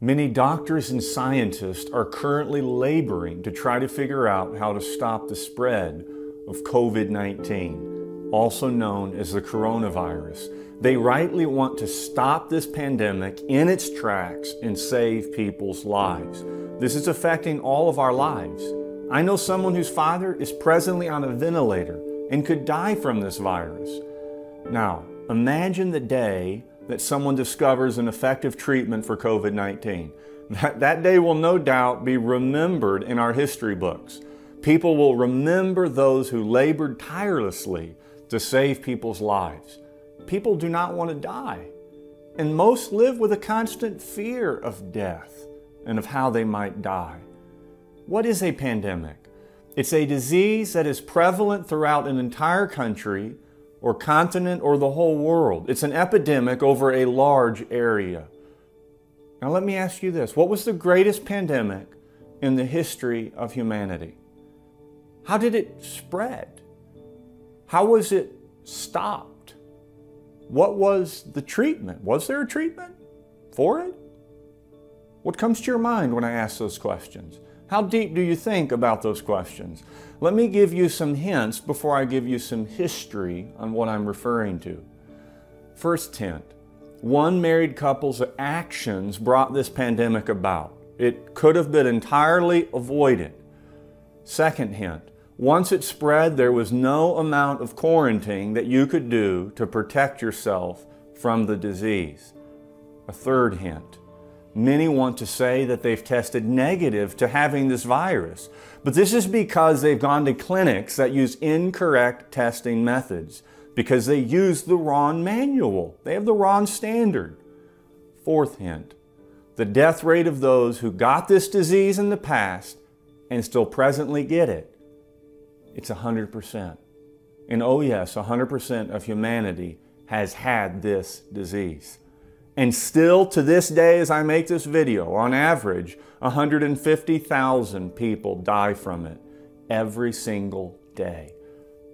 Many doctors and scientists are currently laboring to try to figure out how to stop the spread of COVID-19, also known as the coronavirus. They rightly want to stop this pandemic in its tracks and save people's lives. This is affecting all of our lives. I know someone whose father is presently on a ventilator and could die from this virus. Now, imagine the day that someone discovers an effective treatment for COVID-19. That day will no doubt be remembered in our history books. People will remember those who labored tirelessly to save people's lives. People do not want to die, and most live with a constant fear of death and of how they might die. What is a pandemic? It's a disease that is prevalent throughout an entire country or continent or the whole world. It's an epidemic over a large area. Now let me ask you this. What was the greatest pandemic in the history of humanity? How did it spread? How was it stopped? What was the treatment? Was there a treatment for it? What comes to your mind when I ask those questions? How deep do you think about those questions? Let me give you some hints before I give you some history on what I'm referring to. First hint, one married couple's actions brought this pandemic about. It could have been entirely avoided. Second hint, once it spread, there was no amount of quarantine that you could do to protect yourself from the disease. A third hint, many want to say that they've tested negative to having this virus, but this is because they've gone to clinics that use incorrect testing methods because they use the wrong manual. They have the wrong standard. Fourth hint, the death rate of those who got this disease in the past and still presently get it, it's 100%. And oh yes, 100% of humanity has had this disease. And still to this day, as I make this video, on average, 150,000 people die from it every single day.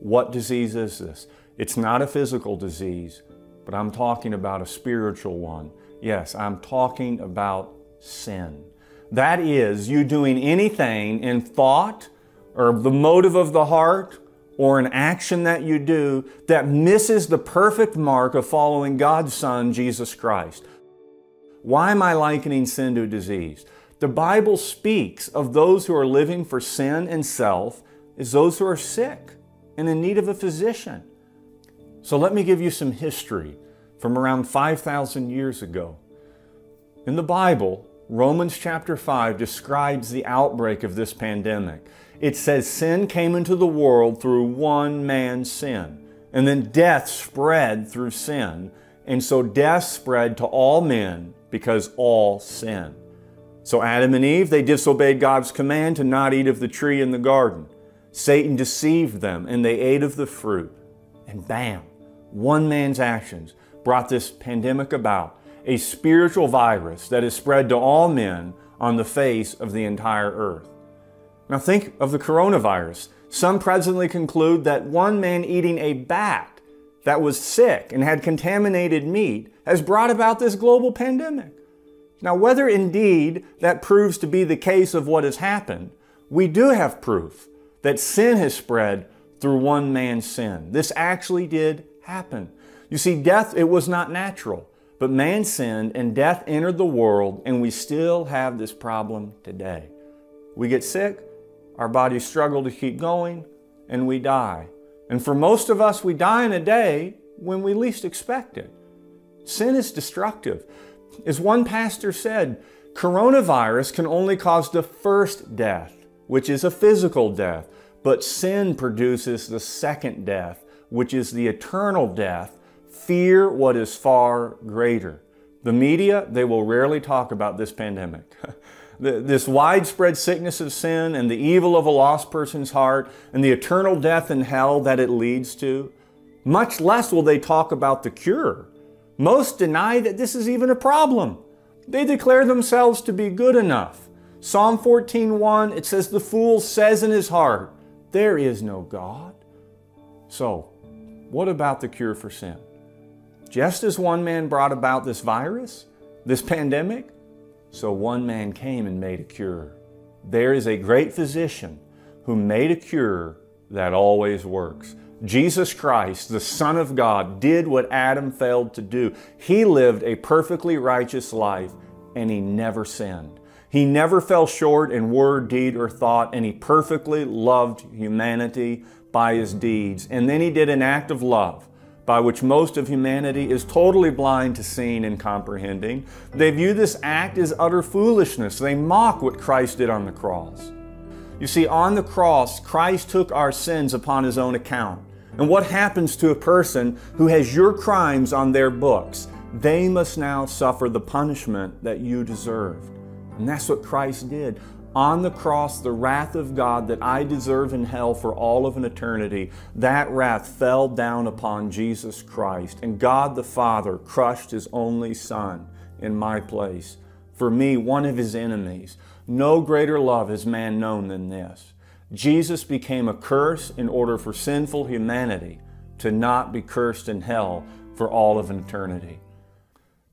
What disease is this? It's not a physical disease, but I'm talking about a spiritual one. Yes, I'm talking about sin. That is, you doing anything in thought or the motive of the heart or an action that you do that misses the perfect mark of following God's Son, Jesus Christ. Why am I likening sin to disease? The Bible speaks of those who are living for sin and self as those who are sick and in need of a physician. So let me give you some history from around 5,000 years ago. In the Bible, Romans chapter 5 describes the outbreak of this pandemic. It says sin came into the world through one man's sin, and then death spread through sin, and so death spread to all men because all sin. So Adam and Eve, they disobeyed God's command to not eat of the tree in the garden. Satan deceived them, and they ate of the fruit, and bam, one man's actions brought this pandemic about. A spiritual virus that is spread to all men on the face of the entire earth. Now think of the coronavirus. Some presently conclude that one man eating a bat that was sick and had contaminated meat has brought about this global pandemic. Now whether indeed that proves to be the case of what has happened, we do have proof that sin has spread through one man's sin. This actually did happen. You see, death, it was not natural. But man sinned and death entered the world, and we still have this problem today. We get sick, our bodies struggle to keep going, and we die. And for most of us, we die in a day when we least expect it. Sin is destructive. As one pastor said, coronavirus can only cause the first death, which is a physical death, but sin produces the second death, which is the eternal death. Fear what is far greater. The media, they will rarely talk about this pandemic. This widespread sickness of sin and the evil of a lost person's heart and the eternal death and hell that it leads to. Much less will they talk about the cure. Most deny that this is even a problem. They declare themselves to be good enough. Psalm 14:1, it says, "The fool says in his heart, there is no God." So, what about the cure for sin? Just as one man brought about this virus, this pandemic, So one man came and made a cure. There is a great physician who made a cure that always works. Jesus Christ, the Son of God, did what Adam failed to do. He lived a perfectly righteous life, and He never sinned. He never fell short in word, deed, or thought, and He perfectly loved humanity by His deeds. And then He did an act of love by which most of humanity is totally blind to seeing and comprehending. They view this act as utter foolishness. They mock what Christ did on the cross. You see, on the cross, Christ took our sins upon His own account. And what happens to a person who has your crimes on their books? They must now suffer the punishment that you deserved. And that's what Christ did. On the cross, the wrath of God that I deserve in hell for all of an eternity, that wrath fell down upon Jesus Christ, and God the Father crushed His only Son in my place. For me, one of His enemies. No greater love has man known than this. Jesus became a curse in order for sinful humanity to not be cursed in hell for all of an eternity.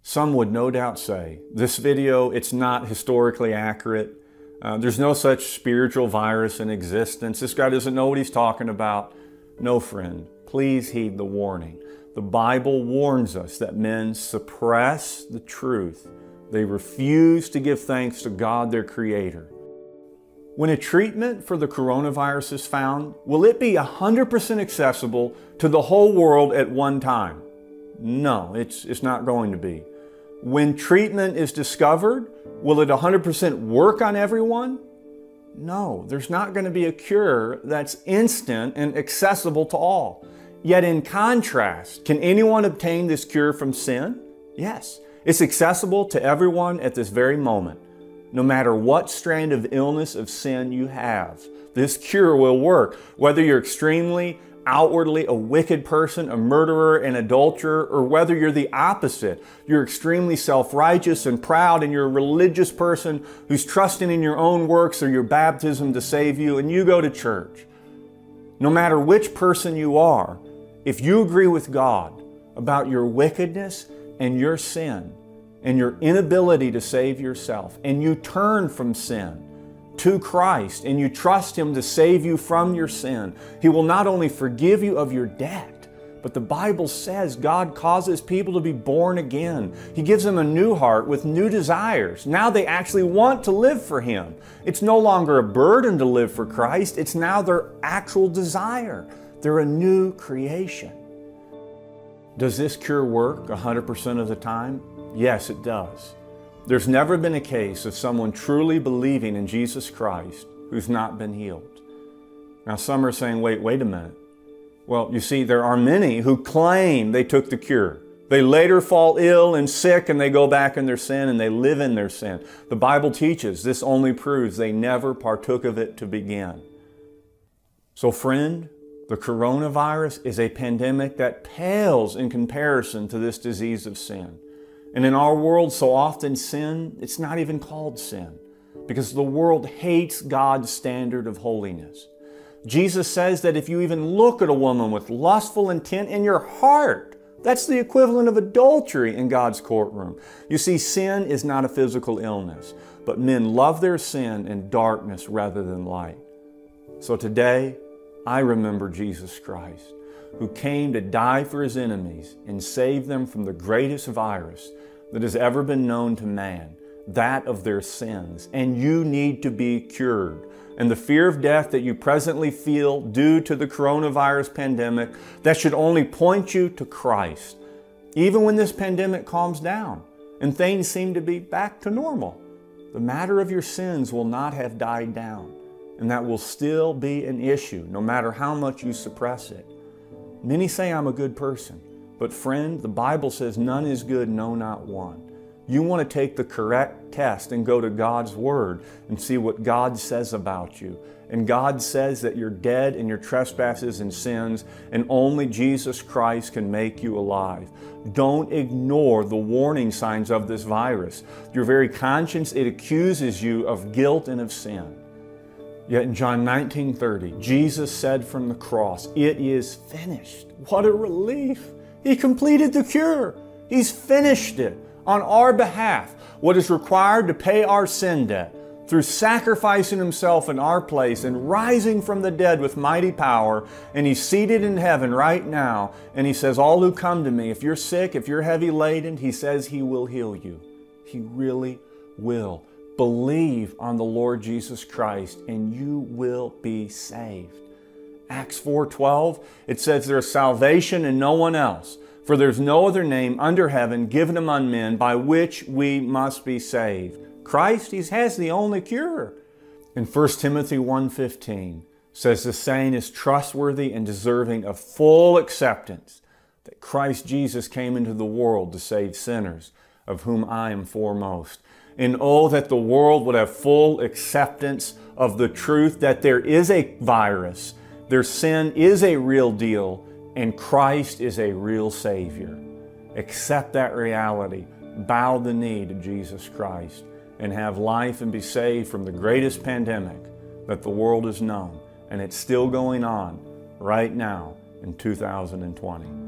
Some would no doubt say, this video, it's not historically accurate. There's no such spiritual virus in existence. This guy doesn't know what he's talking about. No, friend, please heed the warning. The Bible warns us that men suppress the truth. They refuse to give thanks to God, their Creator. When a treatment for the coronavirus is found, will it be 100% accessible to the whole world at one time? No, it's not going to be. When treatment is discovered, will it 100% work on everyone? No, there's not going to be a cure that's instant and accessible to all. Yet in contrast, can anyone obtain this cure from sin? Yes, it's accessible to everyone at this very moment. No matter what strand of illness of sin you have, this cure will work. Whether you're extremely outwardly a wicked person, a murderer, an adulterer, or whether you're the opposite. You're extremely self-righteous and proud, and you're a religious person who's trusting in your own works or your baptism to save you, and you go to church. No matter which person you are, if you agree with God about your wickedness and your sin and your inability to save yourself, and you turn from sin to Christ, and you trust Him to save you from your sin, He will not only forgive you of your debt, but the Bible says God causes people to be born again. He gives them a new heart with new desires. Now they actually want to live for Him. It's no longer a burden to live for Christ. It's now their actual desire. They're a new creation. Does this cure work 100% of the time? Yes, it does. There's never been a case of someone truly believing in Jesus Christ who's not been healed. Now, some are saying, wait a minute. Well, you see, there are many who claim they took the cure. They later fall ill and sick, and they go back in their sin, and they live in their sin. The Bible teaches this only proves they never partook of it to begin. So, friend, the coronavirus is a pandemic that pales in comparison to this disease of sin. And in our world, so often sin, it's not even called sin because the world hates God's standard of holiness. Jesus says that if you even look at a woman with lustful intent in your heart, that's the equivalent of adultery in God's courtroom. You see, sin is not a physical illness, but men love their sin in darkness rather than light. So today, I remember Jesus Christ, who came to die for His enemies and save them from the greatest virus that has ever been known to man, that of their sins. And you need to be cured. And the fear of death that you presently feel due to the coronavirus pandemic, that should only point you to Christ. Even when this pandemic calms down and things seem to be back to normal, the matter of your sins will not have died down. And that will still be an issue, no matter how much you suppress it. Many say I'm a good person, but friend, the Bible says none is good, no, not one. You want to take the correct test and go to God's Word and see what God says about you. And God says that you're dead in your trespasses and sins, and only Jesus Christ can make you alive. Don't ignore the warning signs of this virus. Your very conscience, it accuses you of guilt and of sin. Yet in John 19:30, Jesus said from the cross, "It is finished." What a relief. He completed the cure. He's finished it. on our behalf what is required to pay our sin debt through sacrificing himself in our place and rising from the dead with mighty power. And he's seated in heaven right now. And he says, all who come to me, if you're sick, if you're heavy laden, he says he will heal you. He really will. Believe on the Lord Jesus Christ and you will be saved. Acts 4:12, it says there is salvation in no one else, for there is no other name under heaven given among men by which we must be saved. Christ, he has the only cure. In 1 Timothy 1:15 says the saying is trustworthy and deserving of full acceptance, that Christ Jesus came into the world to save sinners, of whom I am foremost. And oh, that the world would have full acceptance of the truth that there is a virus, their sin is a real deal, and Christ is a real Savior. Accept that reality, bow the knee to Jesus Christ, and have life and be saved from the greatest pandemic that the world has known. And it's still going on right now in 2020.